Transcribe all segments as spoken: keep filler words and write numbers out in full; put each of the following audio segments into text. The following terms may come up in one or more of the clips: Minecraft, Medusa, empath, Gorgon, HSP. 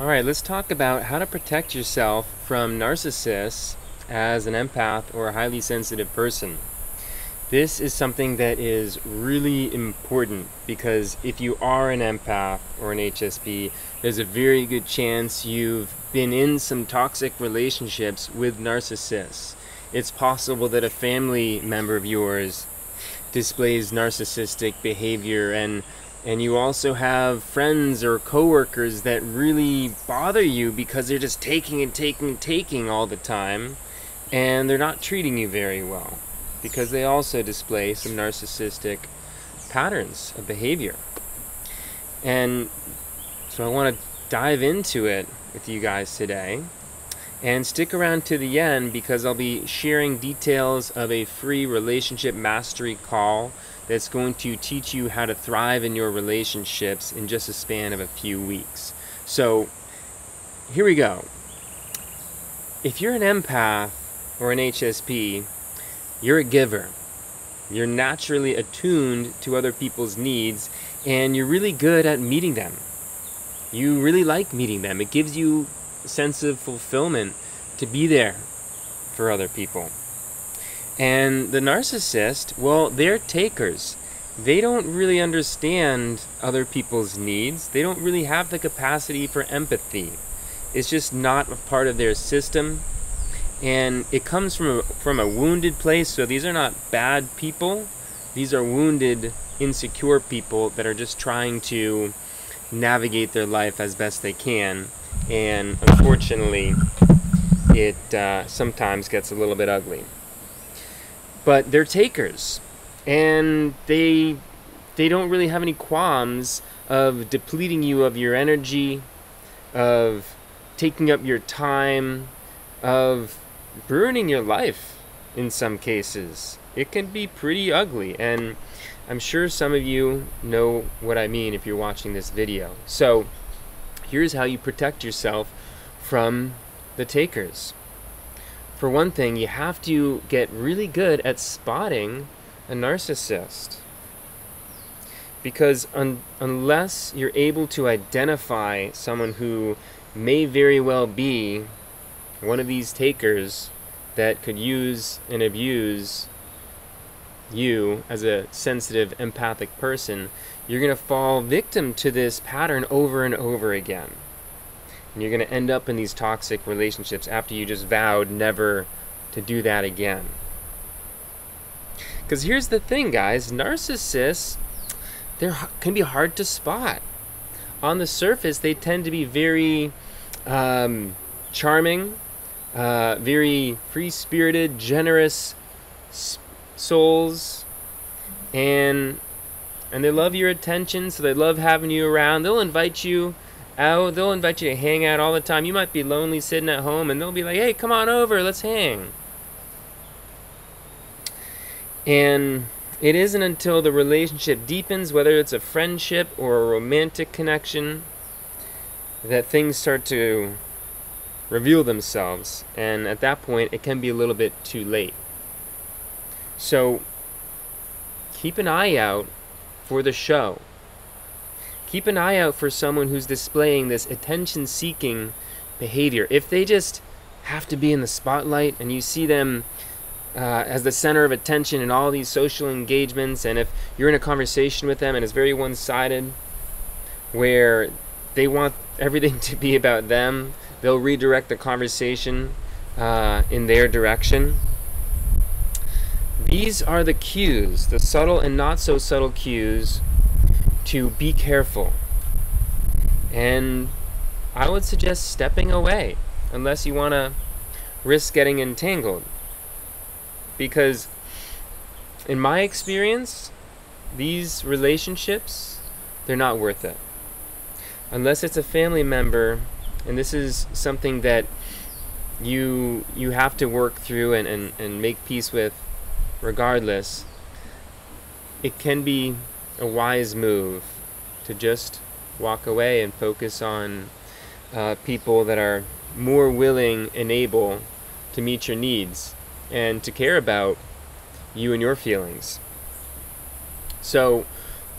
All right, let's talk about how to protect yourself from narcissists as an empath or a highly sensitive person. This is something that is really important because if you are an empath or an H S P, there's a very good chance you've been in some toxic relationships with narcissists. It's possible that a family member of yours displays narcissistic behavior and And you also have friends or coworkers that really bother you because they're just taking and taking and taking all the time, and they're not treating you very well because they also display some narcissistic patterns of behavior. And so I want to dive into it with you guys today, and stick around to the end because I'll be sharing details of a free relationship mastery call that's going to teach you how to thrive in your relationships in just a span of a few weeks. So here we go. If you're an empath or an H S P, you're a giver. You're naturally attuned to other people's needs, and you're really good at meeting them. You really like meeting them. It gives you a sense of fulfillment to be there for other people. And the narcissist, well, they're takers. They don't really understand other people's needs. They don't really have the capacity for empathy. It's just not a part of their system. And it comes from a, from a wounded place, so these are not bad people. These are wounded, insecure people that are just trying to navigate their life as best they can. And unfortunately, it uh, sometimes gets a little bit ugly. But they're takers, and they they don't really have any qualms of depleting you of your energy, of taking up your time, of ruining your life in some cases. It can be pretty ugly, and I'm sure some of you know what I mean if you're watching this video. So here's how you protect yourself from the takers. For one thing, you have to get really good at spotting a narcissist. Because un unless you're able to identify someone who may very well be one of these takers that could use and abuse you as a sensitive, empathic person, you're going to fall victim to this pattern over and over again. And you're going to end up in these toxic relationships after you just vowed never to do that again. Because here's the thing, guys. Narcissists, they can be hard to spot. On the surface, they tend to be very um, charming, uh, very free-spirited, generous souls. And, and they love your attention, so they love having you around. They'll invite you. Oh, they'll invite you to hang out all the time. You might be lonely sitting at home, and they'll be like, hey, come on over, let's hang. And it isn't until the relationship deepens, whether it's a friendship or a romantic connection, that things start to reveal themselves. And at that point, it can be a little bit too late. So keep an eye out for the show. Keep an eye out for someone who's displaying this attention-seeking behavior. If they just have to be in the spotlight and you see them uh, as the center of attention in all these social engagements, and if you're in a conversation with them and it's very one-sided where they want everything to be about them, they'll redirect the conversation uh, in their direction. These are the cues, the subtle and not-so-subtle cues to be careful, and I would suggest stepping away unless you want to risk getting entangled, because in my experience these relationships, they're not worth it unless it's a family member. And this is something that you you have to work through and, and, and make peace with regardless. It can be a wise move to just walk away and focus on uh, people that are more willing and able to meet your needs and to care about you and your feelings. So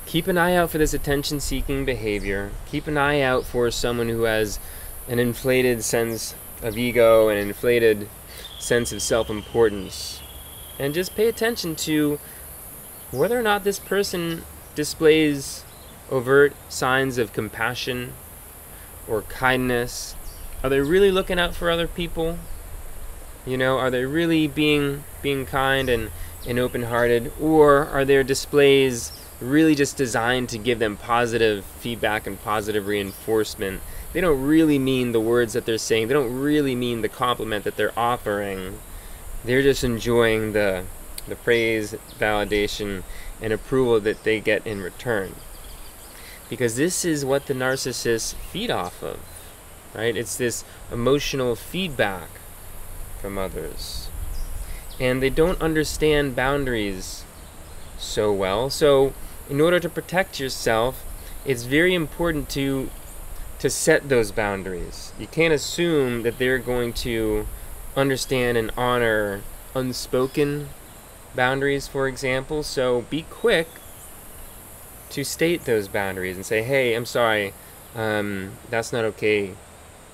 keep an eye out for this attention-seeking behavior. Keep an eye out for someone who has an inflated sense of ego, an inflated sense of self-importance. And just pay attention to whether or not this person displays overt signs of compassion or kindness. Are they really looking out for other people? You know, are they really being being kind and, and open-hearted? Or are their displays really just designed to give them positive feedback and positive reinforcement? They don't really mean the words that they're saying. They don't really mean the compliment that they're offering. They're just enjoying the, the praise, validation, and approval that they get in return. Because this is what the narcissists feed off of, right? It's this emotional feedback from others. And they don't understand boundaries so well. So in order to protect yourself, it's very important to to set those boundaries. You can't assume that they're going to understand and honor unspoken boundaries, for example. So be quick to state those boundaries and say, hey, I'm sorry, um, that's not okay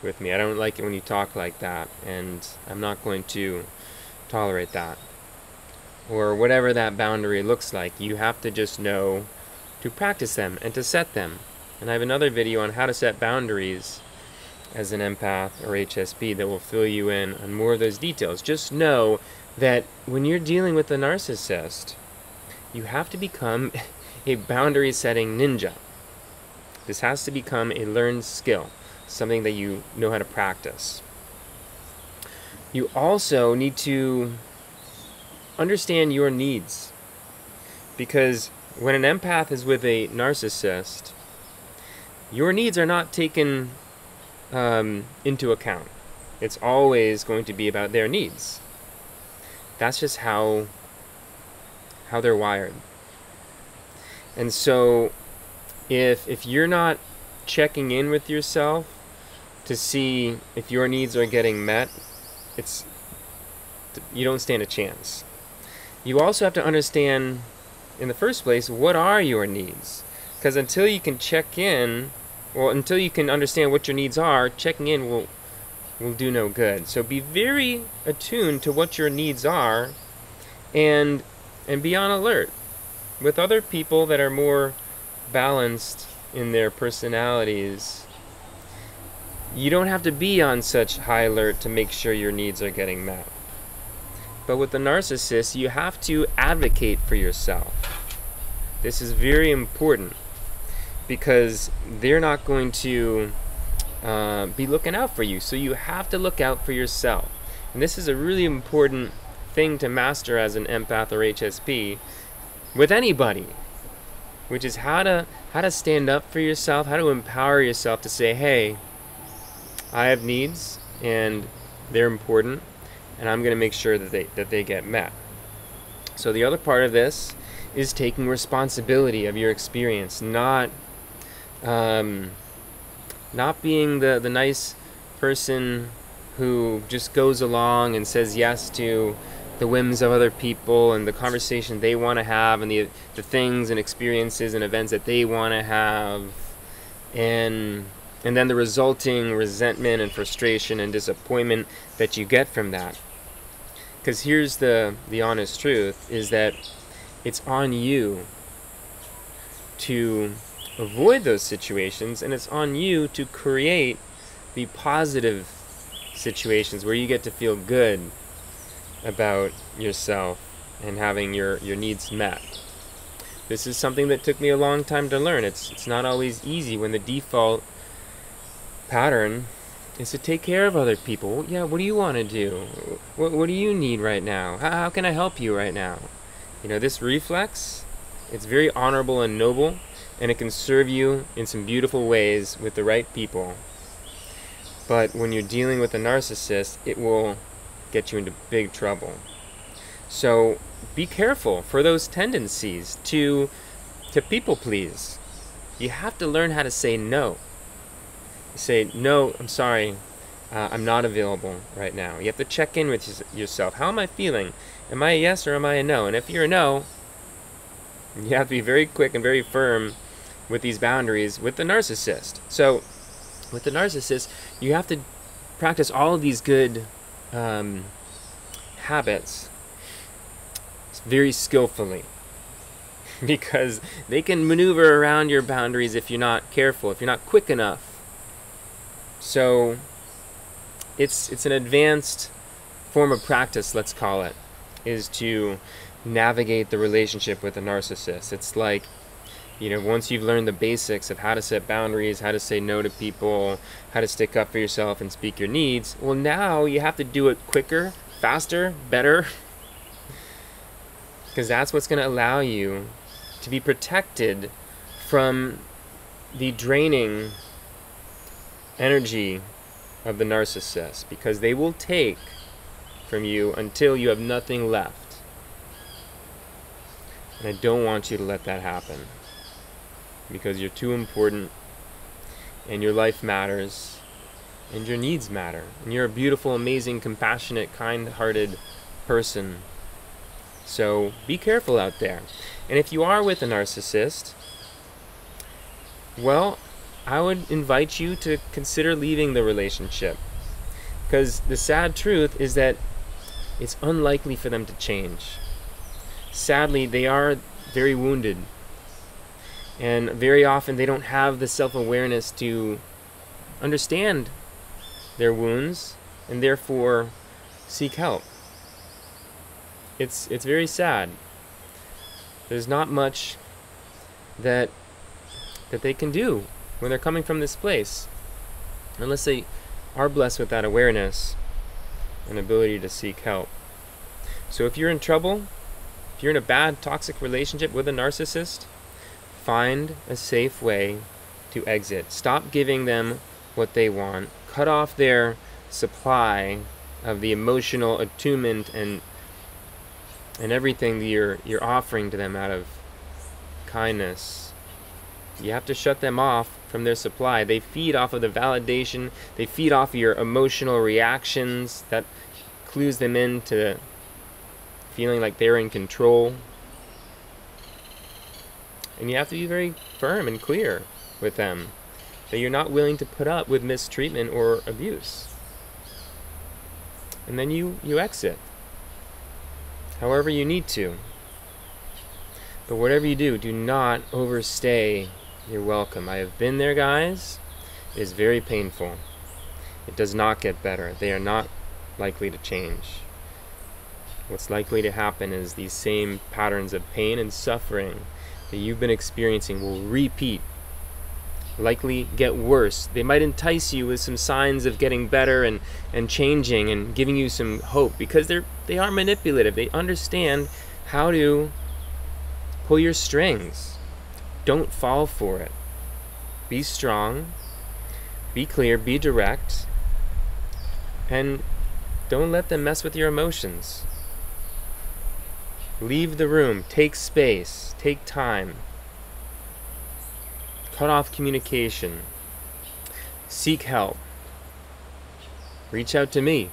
with me. I don't like it when you talk like that, and I'm not going to tolerate that. Or whatever that boundary looks like, you have to just know to practice them and to set them. And I have another video on how to set boundaries as an empath or H S P that will fill you in on more of those details. Just know that when you're dealing with a narcissist, you have to become a boundary-setting ninja. This has to become a learned skill, something that you know how to practice. You also need to understand your needs, because when an empath is with a narcissist, your needs are not taken um, into account. It's always going to be about their needs. That's just how how they're wired. And so if if you're not checking in with yourself to see if your needs are getting met, it's you don't stand a chance. You also have to understand, in the first place, what are your needs? Because until you can check in, well, until you can understand what your needs are, checking in will will do no good. So be very attuned to what your needs are, and and be on alert. With other people that are more balanced in their personalities, you don't have to be on such high alert to make sure your needs are getting met. But with the narcissist, you have to advocate for yourself. This is very important, because they're not going to uh, be looking out for you. So you have to look out for yourself. And this is a really important thing to master as an empath or H S P with anybody, which is how to, how to stand up for yourself, how to empower yourself to say, hey, I have needs and they're important, and I'm going to make sure that they, that they get met. So the other part of this is taking responsibility of your experience, not um, not being the, the nice person who just goes along and says yes to the whims of other people and the conversation they want to have and the, the things and experiences and events that they want to have, and and then the resulting resentment and frustration and disappointment that you get from that. Because here's the, the honest truth, is that it's on you to avoid those situations, and it's on you to create the positive situations where you get to feel good about yourself and having your, your needs met. This is something that took me a long time to learn. It's, it's not always easy when the default pattern is to take care of other people. Yeah, what do you want to do? What, what do you need right now? How, how can I help you right now? You know, this reflex, it's very honorable and noble, and it can serve you in some beautiful ways with the right people. But when you're dealing with a narcissist, it will get you into big trouble. So be careful for those tendencies to, to people please. You have to learn how to say no. Say, no, I'm sorry, uh, I'm not available right now. You have to check in with yourself. How am I feeling? Am I a yes or am I a no? And if you're a no, you have to be very quick and very firm with these boundaries with the narcissist. So with the narcissist, you have to practice all of these good um, habits very skillfully, because they can maneuver around your boundaries if you're not careful, if you're not quick enough. So it's it's an advanced form of practice, let's call it, is to navigate the relationship with a narcissist. It's like, you know, once you've learned the basics of how to set boundaries, how to say no to people, how to stick up for yourself and speak your needs, well, now you have to do it quicker, faster, better, because that's what's going to allow you to be protected from the draining energy of the narcissist, because they will take from you until you have nothing left. And I don't want you to let that happen, because you're too important, and your life matters, and your needs matter, and you're a beautiful, amazing, compassionate, kind-hearted person. So be careful out there. And if you are with a narcissist, well, I would invite you to consider leaving the relationship, because the sad truth is that it's unlikely for them to change. Sadly, they are very wounded, and very often they don't have the self-awareness to understand their wounds and therefore seek help. It's, it's very sad. There's not much that, that they can do when they're coming from this place, unless they are blessed with that awareness and ability to seek help. So if you're in trouble, if you're in a bad, toxic relationship with a narcissist, find a safe way to exit. Stop giving them what they want. Cut off their supply of the emotional attunement and and everything that you're, you're offering to them out of kindness. You have to shut them off from their supply. They feed off of the validation. They feed off your emotional reactions. That clues them into feeling like they're in control. And you have to be very firm and clear with them that you're not willing to put up with mistreatment or abuse. And then you, you exit. However you need to. But whatever you do, do not overstay your welcome. I have been there, guys. It is very painful. It does not get better. They are not likely to change. What's likely to happen is these same patterns of pain and suffering that you've been experiencing will repeat, likely get worse. They might entice you with some signs of getting better and, and changing and giving you some hope, because they're they are manipulative. They understand how to pull your strings. Don't fall for it. Be strong, be clear, be direct, and don't let them mess with your emotions. Leave the room, take space, take time. Cut off communication. Seek help. Reach out to me.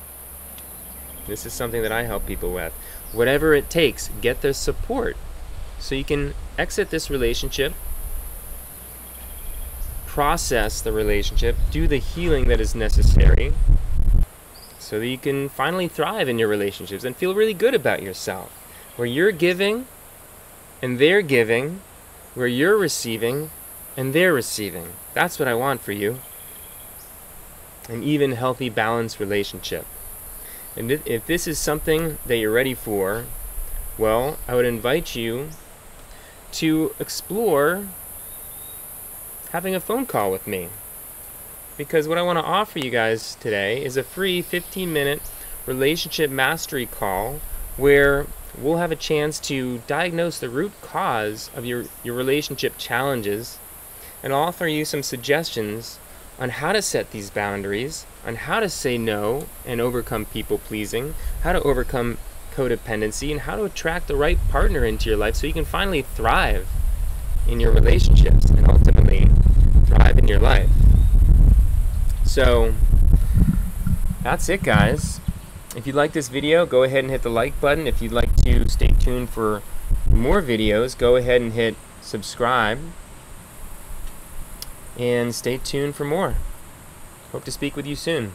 This is something that I help people with. Whatever it takes, get their support so you can exit this relationship, process the relationship, do the healing that is necessary so that you can finally thrive in your relationships and feel really good about yourself. Where you're giving and they're giving, where you're receiving and they're receiving. That's what I want for you. An even, healthy, balanced relationship. And th if this is something that you're ready for, well, I would invite you to explore having a phone call with me. Because what I want to offer you guys today is a free fifteen minute relationship mastery call where we'll have a chance to diagnose the root cause of your, your relationship challenges, and I'll offer you some suggestions on how to set these boundaries, on how to say no and overcome people-pleasing, how to overcome codependency, and how to attract the right partner into your life so you can finally thrive in your relationships and ultimately thrive in your life. So that's it, guys. If you like this video, go ahead and hit the like button. If you'd like to stay tuned for more videos, go ahead and hit subscribe. And stay tuned for more. Hope to speak with you soon.